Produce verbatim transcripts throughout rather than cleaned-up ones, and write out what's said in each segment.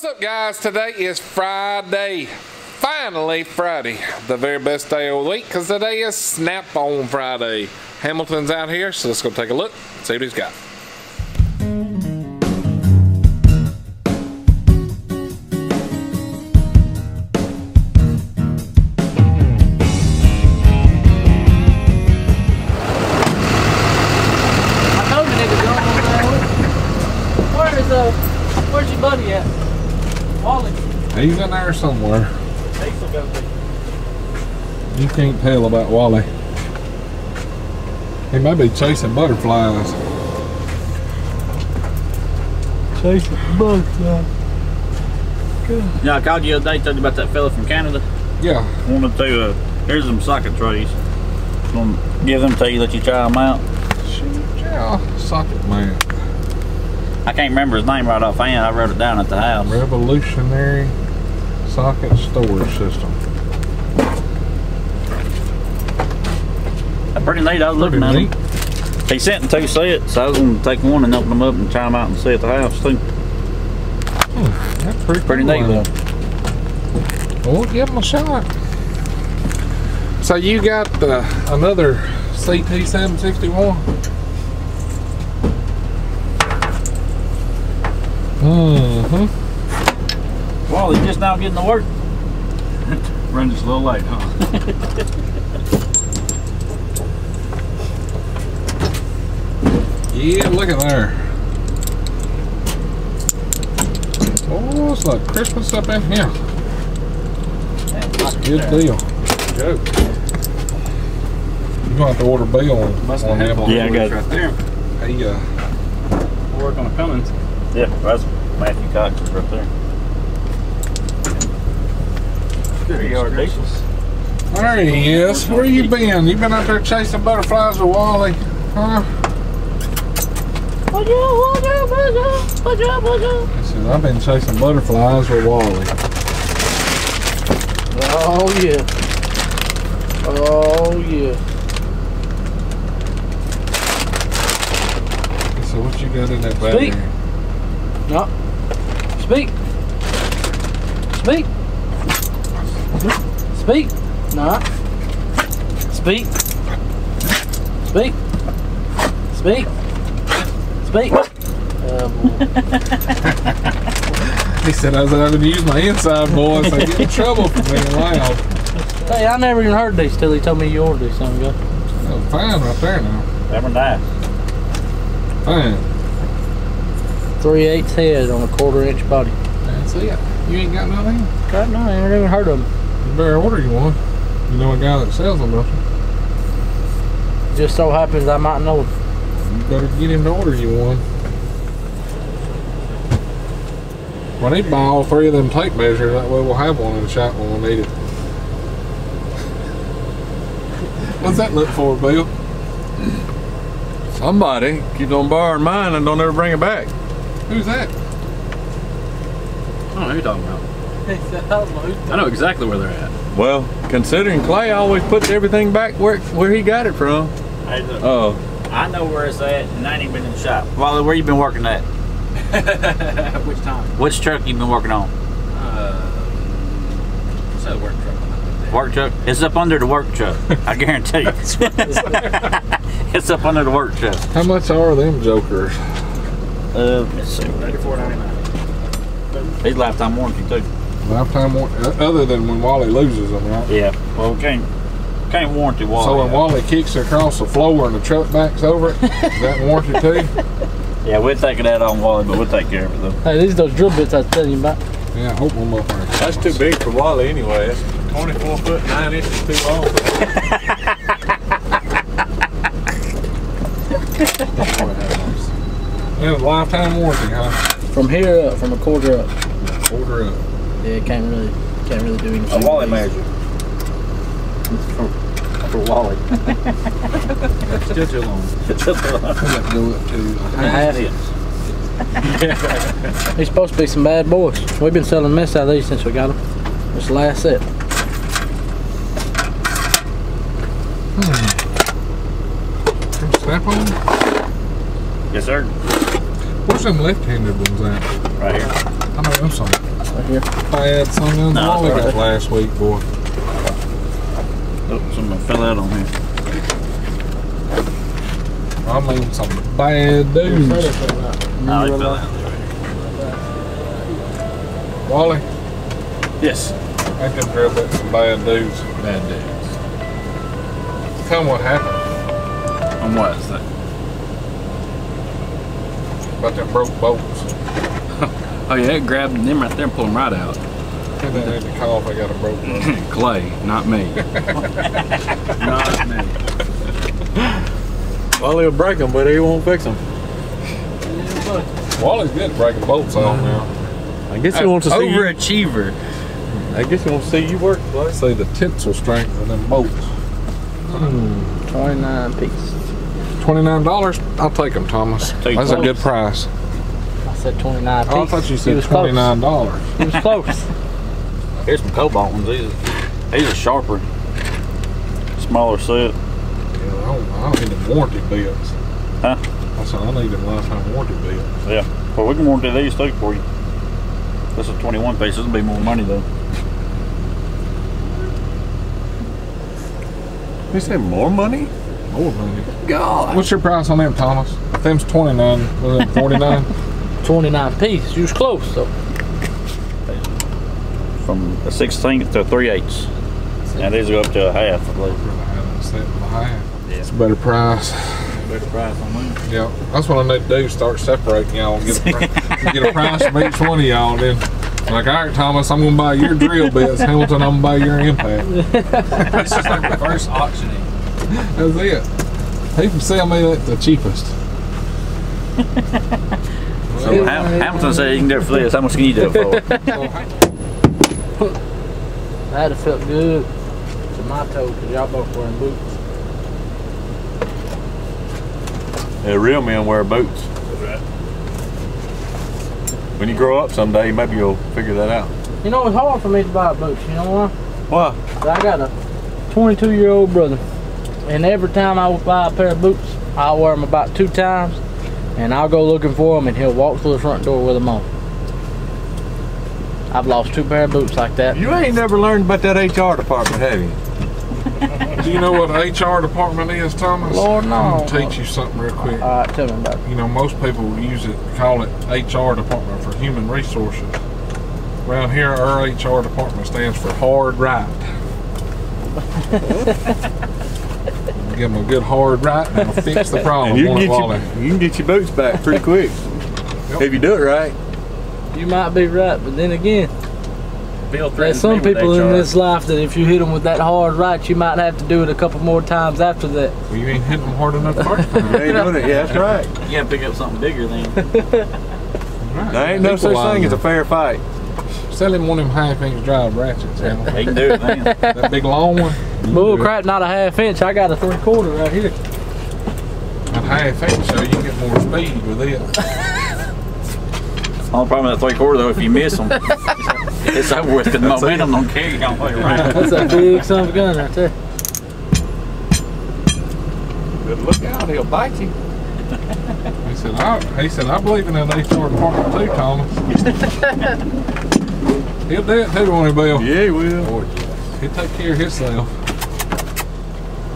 What's up, guys? Today is Friday. Finally Friday. The very best day of the week, because today is Snap-on Friday. Hamilton's out here, so let's go take a look, see what he's got. Where's your buddy at? Wally. He's in there somewhere. Diesel goes in. You can't tell about Wally. He may be chasing butterflies. Chasing butterflies. Good. Yeah, I called you the other day, told you about that fella from Canada. Yeah. Wanted to, uh, here's them socket trays. Gonna give them to you, let you try them out. Shoot, yeah. Socket man. I can't remember his name right offhand. I wrote it down at the house. Revolutionary socket storage system. That's pretty neat. I was pretty looking neat. at them. He sent them two sets, so I was going to take one and open them up and try them out and see at the house too. Hmm, that's pretty, pretty cool, neat though. Well, we'll give them a shot. So you got uh, another C T seven sixty-one. Mm-hmm. Well, he's just now getting to work. Brendan's a little late, huh? Yeah, look at there. Oh, it's like Christmas up in here. That's a good there. deal. Go. You're gonna have to order Bill on Hamilton. Yeah, I got it right there. Hey, uh, we'll work on a Cummins. Yeah, that's Matthew Cox right there. There you are, Diesels. There he is. Where you been? You been out there chasing butterflies with Wally, huh? Watch out, watch out, watch out, watch out, watch out. He says, I've been chasing butterflies with Wally. Oh, yeah. Oh, yeah. So what you got in that bag there? No. Speak. Speak. Speak. No. Speak. Speak. Speak. Speak. Oh, he said I was having to use my inside voice. I get in trouble for being loud. Hey, I never even heard these till he told me you ordered these something good. Oh, fine right there now. Never died. Fine. three eighths head on a quarter inch body. That's it. You ain't got nothing? Got nothing. I ain't even heard of them. You better order you one. You know a guy that sells them, don't you? Just so happens I might know him. You better get him to order you one. Well, I need to buy all three of them tape measures. That way we'll have one in the shop when we need it. What's that look for, Bill? Somebody keeps on borrowing mine and don't ever bring it back. Who's that? I don't know who you're talking about. I know exactly where they're at. Well, considering Clay always puts everything back where where he got it from. Hey, look, oh, I know where it's at, and I ain't been in the shop. Wally, where you been working at? Which time? Which truck you been working on? Uh, what's that work truck? Work truck? It's up under the work truck. I guarantee you. It's up under the work truck. How much are them jokers? Uh, let's see, thirty-four ninety-nine. He's lifetime warranty too. Lifetime warranty, other than when Wally loses them, right? Yeah. Well, can't can't warranty Wally. So when Wally kicks across the floor and the truck backs over it, is that warranty too? Yeah, we'll take it out on Wally, but we'll take care of it though. Hey, these are those drill bits I was telling you about. Yeah, I hope I'm up there. That's too big for Wally anyway. That's twenty-four foot nine inches too long. Yeah, lifetime warranty, huh? From here up, from a quarter up. Yeah, quarter up. Yeah, can't really, can't really do anything. A Wally measure. For, for Wally. That's still too long. It's too long. I got to go up to a half inch. They're supposed to be some bad boys. We've been selling mess out of these since we got them. It's the last set. Hmm. Snap-on? Yes, sir. Where's them left-handed ones at? Right here. I mean, I'm sorry. right here. I had some in the wall right. last week, boy. Oh, something fell out on me. I'm leaving some bad dudes. No, he fell out there. Wally? Yes? I can drill back some bad dudes. Bad dudes. Tell them what happened. And what is that? About them broke bolts. Oh yeah, it grabbed them right there and pulled them right out. I think I had to call if I got a broke bolt. Clay, not me. Not me. Wally will break them, but he won't fix them. Wally's good at breaking bolts on now. I guess he wants to see you. Overachiever. I guess he wants to see you work, Clay. Say the tensile strength of them bolts. Mm, twenty-nine pieces. twenty-nine dollars? I'll take them, Thomas. Take That's close. a good price. I said twenty-nine dollars. Oh, I thought you said twenty-nine dollars. It was close. Here's some cobalt ones. These are, these are sharper. Smaller set. Yeah, I don't, I don't need them warranty bills. Huh? I said I need them lifetime warranty bills. Yeah. Well, we can warranty these too for you. This is twenty-one piece. This will be more money though. You said more money? More money. God. What's your price on them, Thomas? Them's twenty-nine. Was it forty-nine? twenty-nine piece. You was close though. From a sixteenth to three eighths. Now these go up to a half, I believe. Yeah. It's a better price. Better price on them. Yeah. That's what I need to do. Start separating y'all and get a, get a price from each one of y'all. Then, like, all right, Thomas, I'm gonna buy your drill bits. Hamilton, I'm gonna buy your impact. It's just like reverse auctioning. That's it. He can sell me that the cheapest. Well, so Ham Hamilton said you can do it for this. How much can you do it for? That'd have felt good to my toe because y'all both wearing boots. Yeah, real men wear boots. That's right. When you grow up someday, maybe you'll figure that out. You know, it's hard for me to buy boots. You know why? Why? I got a twenty-two-year-old brother. And every time I would buy a pair of boots, I'll wear them about two times, and I'll go looking for them, and he'll walk through the front door with them on. I've lost two pair of boots like that. You ain't never learned about that H R department, have you? Do you know what H R department is, Thomas? Lord, no. I'm going to teach you something real quick. All right, tell me about it. You know, most people use it, call it H R department for human resources. Around here, our H R department stands for hard right. Give them a good hard right and it'll fix the problem. You can, your, you can get your boots back pretty quick. Yep. If you do it right. You might be right, but then again, Bill there's some people in this life that if you hit them with that hard right, you might have to do it a couple more times after that. Well, you ain't hitting them hard enough first time. You ain't doing it. Yeah, that's right. You gotta pick up something bigger then. Right. There ain't no people such thing as a fair fight. Sell him one of them half inch drive ratchets. He can do it then. That big long one. Bull crap, not a half inch. I got a three quarter right here. A half inch, so you can get more speed with it. The only problem with that three quarter though, if you miss them, it's over with because the momentum don't carry all the way around. That's a big son of a gun right there. Good look out, he'll bite you. He said, I, he said, I believe in that H R department too, Thomas. He'll do it too, won't he, Bill? Yeah, he will. Boy, he'll take care of himself.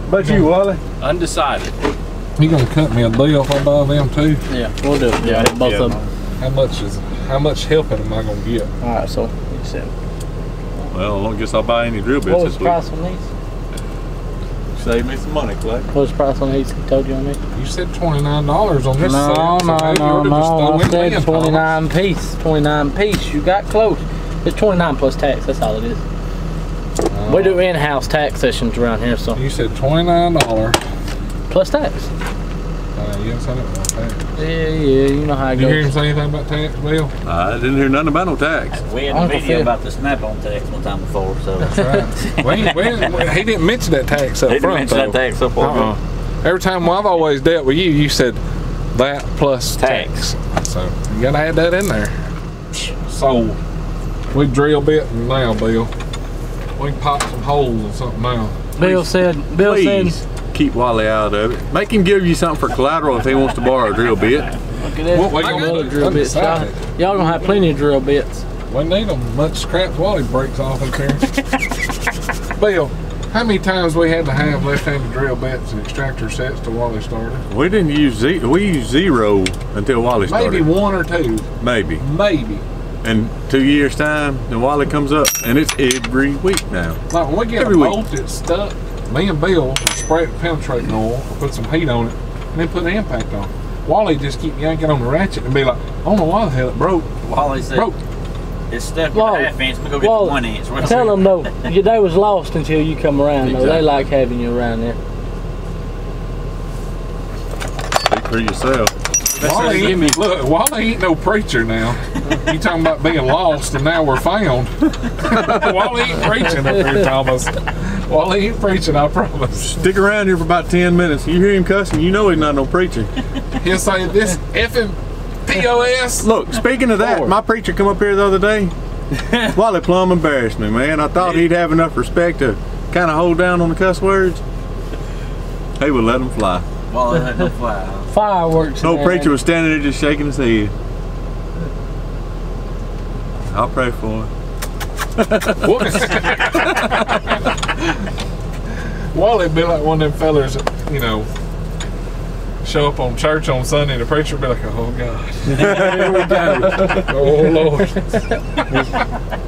But you, Wally? Undecided. You gonna cut me a deal if I buy them too? Yeah, we'll do it. Yeah, both of them. How much is? How much helping am I gonna get? All right, so you said. Well, I don't guess I'll buy any drill bits this week. What was the price on these? Save me some money, Clay. What was the price on these? He told you on me. You said twenty-nine dollars on this. No, no, no, no. I said twenty-nine piece. Twenty-nine piece. You got close. It's twenty-nine plus tax. That's all it is. We do in-house tax sessions around here, so. You said twenty-nine dollars. Plus tax. Uh, you didn't say nothing about tax. Yeah, yeah, you know how it goes. Did you hear him say anything about tax, Bill? I didn't hear nothing about no tax. We had a video Phil. about the Snap-on tax one time before, so. That's right. we, we, he didn't mention that tax up he front, He didn't mention though. that tax up front. Uh -uh. Every time well, I've always dealt with you, you said that plus tax. tax. So you gotta add that in there. So, we drill bit now, Bill. We can pop some holes or something now. Bill said, Bill please said, keep Wally out of it. Make him give you something for collateral if he wants to borrow a drill bit. Look at that. Y'all gonna have plenty of drill bits. We need them. Much scraps Wally breaks off up here. Bill, how many times we had to have left-handed drill bits and extractor sets till Wally started? We didn't use zero. We used zero until Wally started. Maybe one or two. Maybe. Maybe. And two years time, then Wally comes up, and it's every week now. Like when we get every a bolt week. that's stuck, me and Bill spray it penetrating oil, put some heat on it, and then put an impact on it. Wally just keep yanking on the ratchet and be like, I don't know why the hell it broke. Wally said, broke. It's stuck with half inch, we'll go get Wally, the one inch. We'll tell them though, they was lost until you come around exactly. though. They like having you around there. Speak for yourself. Wally ain't, look, Wally ain't no preacher now. You talking about being lost and now we're found. Wally ain't preaching up here, Thomas. Wally ain't preaching, I promise. Stick around here for about ten minutes. You hear him cussing, you know he's not no preacher. He'll say this effing P O S. Look, speaking of that, Lord. my preacher come up here the other day. Wally plumb embarrassed me, man. I thought he'd have enough respect to kind of hold down on the cuss words. He would let them fly. Wally let them fly. Fireworks. Old preacher was standing there just shaking his head. I'll pray for him. Whoops. Wally'd be like one of them fellas that, you know, show up on church on Sunday and the preacher would be like, oh God, here we go. Oh Lord.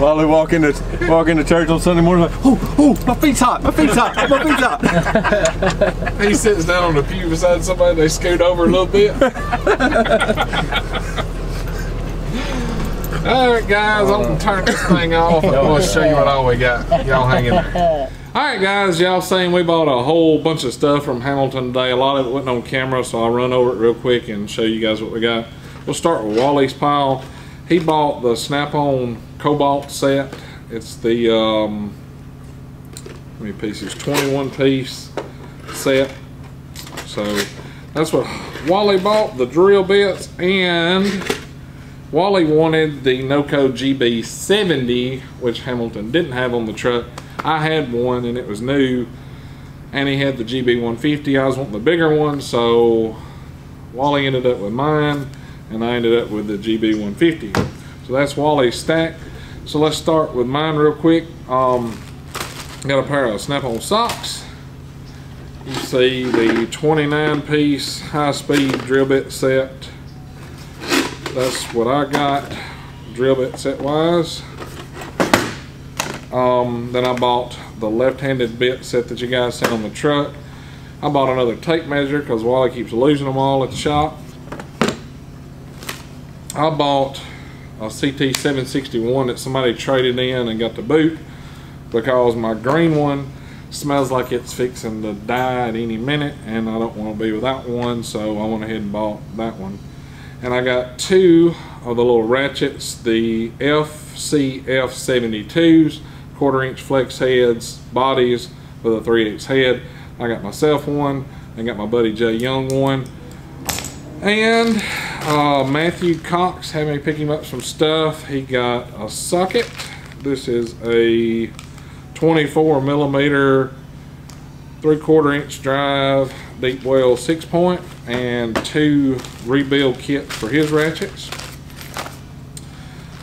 Wally walk into, walk into church on Sunday morning like, oh, oh, my feet's hot, my feet's hot, my feet's hot. He sits down on the pew beside somebody, they scoot over a little bit. Alright guys, I'm going to turn this thing off and I'm going to show you what all we got. Y'all hang in there. Alright guys, y'all seen we bought a whole bunch of stuff from Hamilton today. A lot of it wasn't on camera, so I'll run over it real quick and show you guys what we got. We'll start with Wally's pile. He bought the Snap-on Cobalt set. It's the, um, how many pieces? twenty-one piece set. So that's what Wally bought, the drill bits, and Wally wanted the NOCO G B seventy, which Hamilton didn't have on the truck. I had one and it was new, and he had the G B one fifty. I was wanting the bigger one, so Wally ended up with mine and I ended up with the G B one fifty. So that's Wally's stack. So let's start with mine real quick. Um, got a pair of Snap-on socks. You see the twenty-nine piece high-speed drill bit set. That's what I got, drill bit set wise. Um, then I bought the left-handed bit set that you guys seen on the truck. I bought another tape measure because Wally keeps losing them all at the shop. I bought a C T seven sixty-one that somebody traded in and got to boot because my green one smells like it's fixing to die at any minute and I don't want to be without one, so I went ahead and bought that one. And I got two of the little ratchets, the F C F seventy-twos, quarter inch flex heads, bodies with a three eighths head. I got myself one, I got my buddy Jay Young one. And uh, Matthew Cox had me pick him up some stuff. He got a socket. This is a twenty-four millimeter, three quarter inch drive, deep well six point, and two rebuild kits for his ratchets.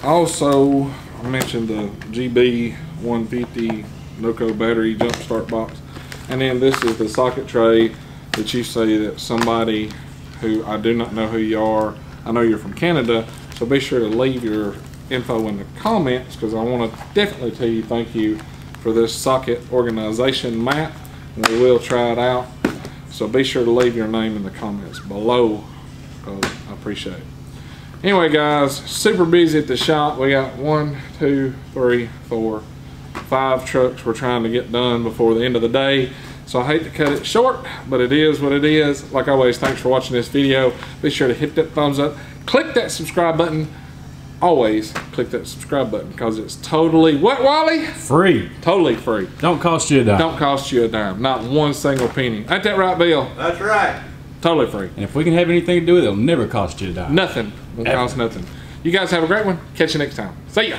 Also, I mentioned the G B one fifty NOCO battery jump start box. And then this is the socket tray that you say that somebody who I do not know who you are, I know you're from Canada, so be sure to leave your info in the comments because I want to definitely tell you thank you for this socket organization map. And we will try it out. So be sure to leave your name in the comments below, because I appreciate it. Anyway guys, super busy at the shop. We got one, two, three, four, five trucks we're trying to get done before the end of the day. So I hate to cut it short, but it is what it is. Like always, thanks for watching this video. Be sure to hit that thumbs up. Click that subscribe button. Always click that subscribe button because it's totally what, Wally? Free. Totally free. Don't cost you a dime. Don't cost you a dime. Not one single penny. Ain't that right, Bill? That's right. Totally free. And if we can have anything to do with it, it'll never cost you a dime. Nothing. It'll cost nothing. You guys have a great one. Catch you next time. See ya.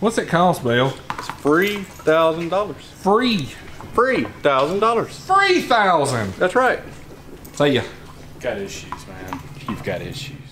What's it cost, Bill? It's free thousand dollars. Free. Free thousand dollars. Free thousand. That's right. See ya. Got issues, man. You've got issues.